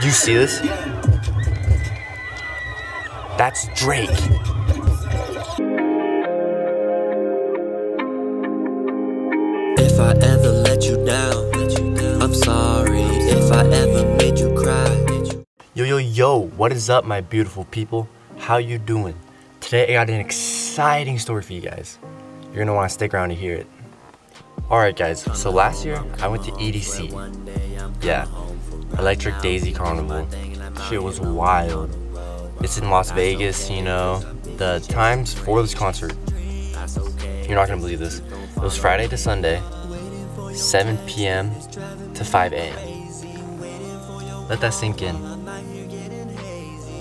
Do you see this? That's Drake. If I ever let you down, I'm sorry. If I ever made you cry. Yo, yo, yo, what is up, my beautiful people? How you doing? Today I got an exciting story for you guys. You're gonna wanna stick around to hear it. Alright guys, so last year I went to EDC. Yeah, Electric Daisy Carnival. Shit was wild. It's in Las Vegas, you know. The times for this concert, you're not gonna believe this. It was Friday to Sunday, 7 p.m. to 5 a.m. Let that sink in.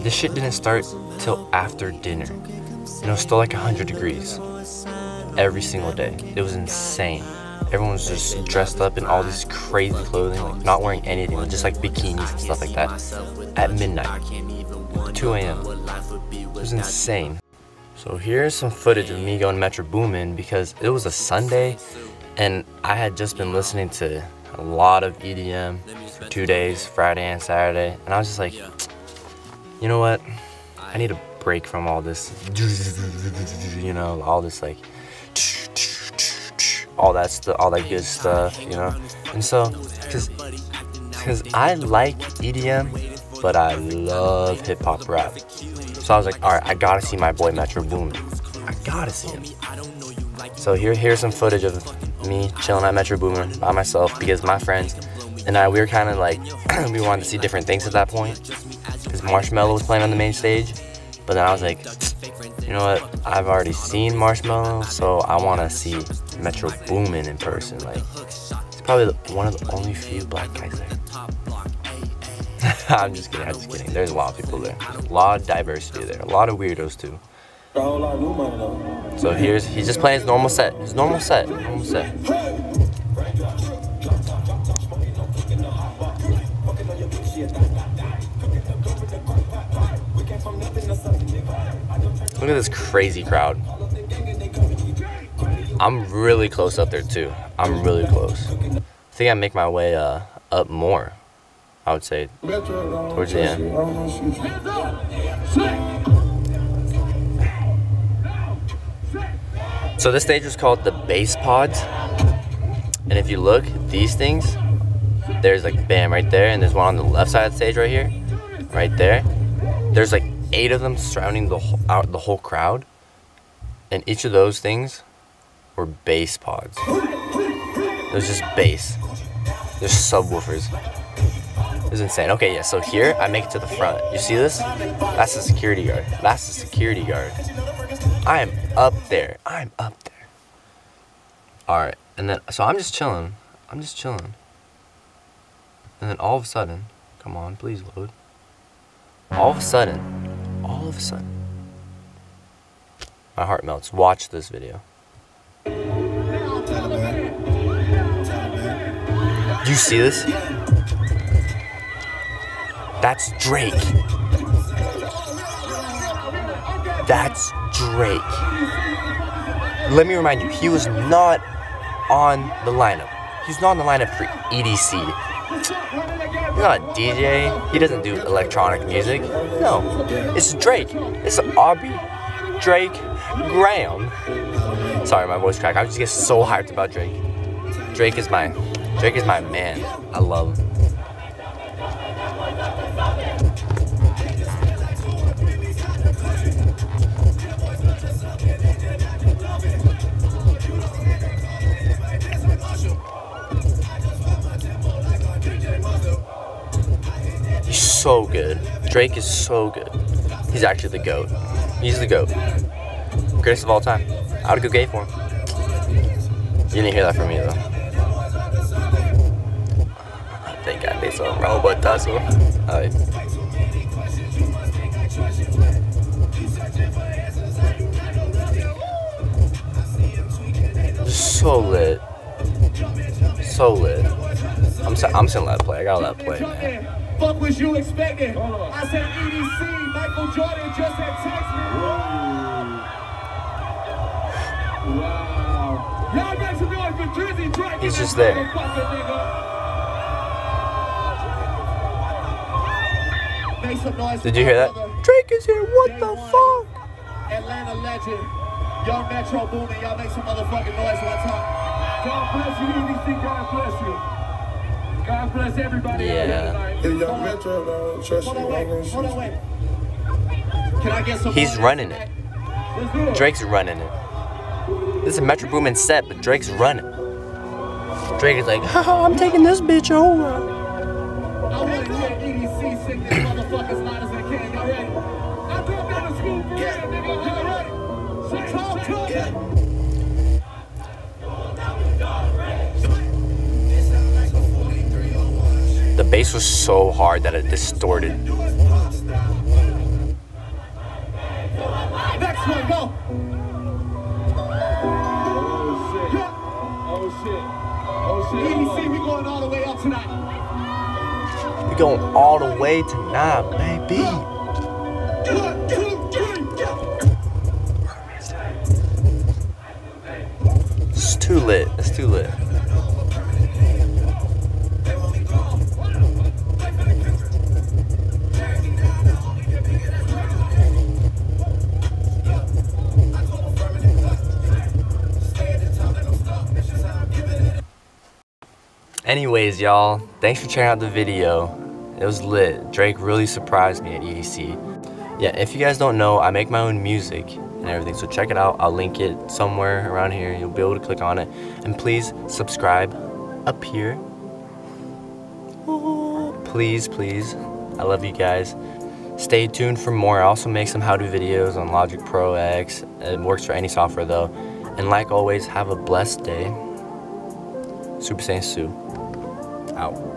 This shit didn't start till after dinner. And it was still like 100 degrees every single day. It was insane. Everyone was just dressed up in all this crazy clothing, like not wearing anything, just like bikinis and stuff like that. At midnight, 2 a.m. It was insane. So here's some footage of me going Metro Boomin because it was a Sunday and I had just been listening to a lot of EDM 2 days, Friday and Saturday, and I was just like, you know what? I need a break from all this, you know, all this like, all that good stuff, you know. And so, cause I like EDM, but I love hip hop rap. So I was like, all right, I gotta see my boy Metro Boomin. I gotta see him. So here's some footage of me chilling at Metro Boomin by myself because my friends and I, we were kind of like, we wanted to see different things at that point. Because Marshmello was playing on the main stage, but then I was like, you know what? I've already seen Marshmello, so I want to see Metro Boomin in person. Like, he's probably one of the only few black guys there. I'm just kidding. There's a lot of people there. There's a lot of diversity there. A lot of weirdos too. So he's just playing his normal set. His normal set. Look at this crazy crowd. I'm really close up there too. I'm really close. I think I make my way up more, I would say, towards the end. So this stage was called the Bass Pods, and if you look, these things, there's like bam right there, and there's one on the left side of the stage right here, right there. There's like 8 of them surrounding the whole crowd, and each of those things were bass pods. There's just bass. There's subwoofers. It was insane. Okay, yeah. So here I make it to the front. You see this? That's the security guard. That's the security guard. I'm up there. Alright, and then, so I'm just chilling. And then all of a sudden, come on, please load. All of a sudden, my heart melts. Watch this video. Do you see this? That's Drake. That's Drake. Let me remind you, he was not on the lineup. He's not on the lineup for EDC. He's not a DJ. He doesn't do electronic music. No, it's Drake. It's Aubrey Drake Graham. Sorry, my voice cracked. I just get so hyped about Drake. Drake is my man. I love him. So good. Drake is so good. He's actually the GOAT. He's the GOAT. Greatest of all time. I would go gay for him. You didn't hear that from me though. I think I made some robot tussle. Alright. So lit. So lit. I'm sending that play. I gotta let that play, man. Fuck was you expecting? I said EDC, Michael Jordan just had text me. Wow. Y'all make some noise for Drizzy Drake. He's just there. Did you hear that? Drake is here, what Day the one, fuck? Atlanta legend. Y'all Metro Boomin, y'all make some motherfucking noise one time. God bless you, EDC, God bless you. God bless everybody out there tonight. Hey, y'all Metro, though, trust you. Hold on, wait. Can I get some He's running it. Let's do it. Drake's running it. This is a Metro Boomin set, but Drake's running. Drake is like, haha, I'm taking this bitch over. I want to let EDC sing this motherfucker's loud as I can. Y'all ready? I dropped out of school for real, nigga. Y'all ready? So talk to me. The bass was so hard that it distorted. Next one, go. EDC, we going all the way up tonight. We going all the way tonight, baby. It's too lit. It's too lit. Anyways, y'all, thanks for checking out the video. It was lit. Drake really surprised me at EDC. Yeah, if you guys don't know, I make my own music and everything, so check it out. I'll link it somewhere around here. You'll be able to click on it. And please subscribe up here. Please, please. I love you guys. Stay tuned for more. I also make some how-to videos on Logic Pro X. It works for any software, though. And like always, have a blessed day. Super Saiyan Sue. Out.